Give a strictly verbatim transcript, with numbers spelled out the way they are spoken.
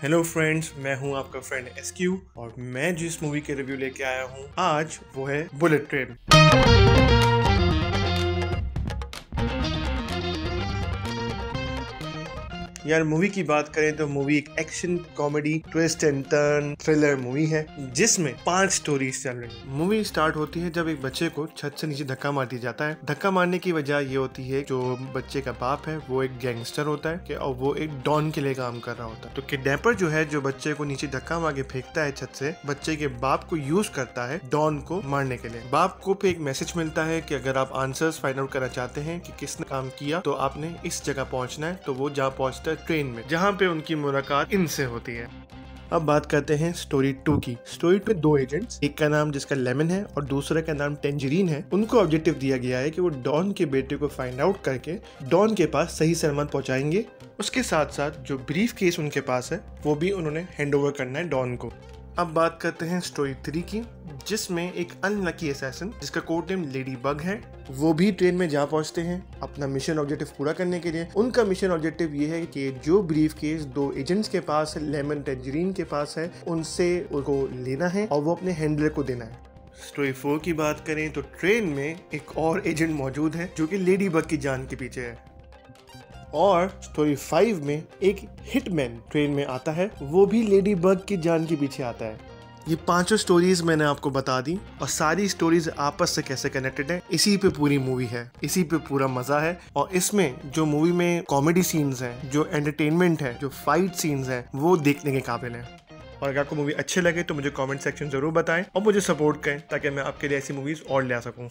Hello friends, मैं हूं आपका फ्रेंड एसक्यू और मैं जिस मूवी के रिव्यू लेके आया हूं आज वो है बुलेट ट्रेन। यार मूवी की बात करें तो मूवी एक action comedy twist and turn thriller movie है जिसमें पांच स्टोरीज चल रही है। मूवी स्टार्ट होती है जब एक बच्चे को छत से नीचे धक्का मार दिया जाता है। धक्का मारने की वजह ये होती है जो बच्चे का बाप है वो एक गैंगस्टर होता है और वो एक डॉन के लिए काम कर रहा होता है। तो किडनैपर जो है जो बच्चे को नीचे धक्का मार के फेंकता है छत से, बच्चे के बाप को यूज करता है डॉन को मारने के लिए। बाप को भी एक मैसेज मिलता है की अगर आप आंसर फाइंड आउट करना चाहते है की किसने काम किया तो आपने इस जगह पहुँचना है। तो वो जहाँ पहुँचता है ट्रेन में, जहाँ पे उनकी मुलाकात इनसे होती है। अब बात करते हैं स्टोरी टू की। स्टोरी टू में दो एजेंट्स, एक का नाम जिसका लेमन है और दूसरे का नाम टेंजरीन है, उनको ऑब्जेक्टिव दिया गया है कि वो डॉन के बेटे को फाइंड आउट करके डॉन के पास सही सलामत पहुंचाएंगे। उसके साथ साथ जो ब्रीफ केस उनके पास है वो भी उन्होंने हैंड ओवर करना है डॉन को। अब बात करते हैं स्टोरी थ्री की, जिसमें एक अनलकी असैसिन जिसका कोड नेम लेडी बग है, वो भी ट्रेन में जा पहुंचते हैं अपना मिशन ऑब्जेक्टिव पूरा करने के लिए। उनका मिशन ऑब्जेक्टिव ये है कि जो ब्रीफ केस दो एजेंट्स के पास लेमन टेंजरीन के पास है उनसे उनको लेना है और वो अपने हैंडलर को देना है। स्टोरी फोर की बात करें तो ट्रेन में एक और एजेंट मौजूद है जो कि लेडी बग की जान के पीछे है। और स्टोरी फाइव में एक हिटमैन ट्रेन में आता है, वो भी लेडी बग की जान के पीछे आता है। ये पांचों स्टोरीज मैंने आपको बता दी और सारी स्टोरीज आपस से कैसे कनेक्टेड है, इसी पे पूरी मूवी है, इसी पे पूरा मजा है। और इसमें जो मूवी में कॉमेडी सीन्स हैं, जो एंटरटेनमेंट है, जो फाइट सीन्स हैं, वो देखने के काबिल है। और अगर आपको मूवी अच्छी लगे तो मुझे कॉमेंट सेक्शन जरूर बताएं और मुझे सपोर्ट करें ताकि मैं आपके लिए ऐसी मूवीज और ले आ सकूँ।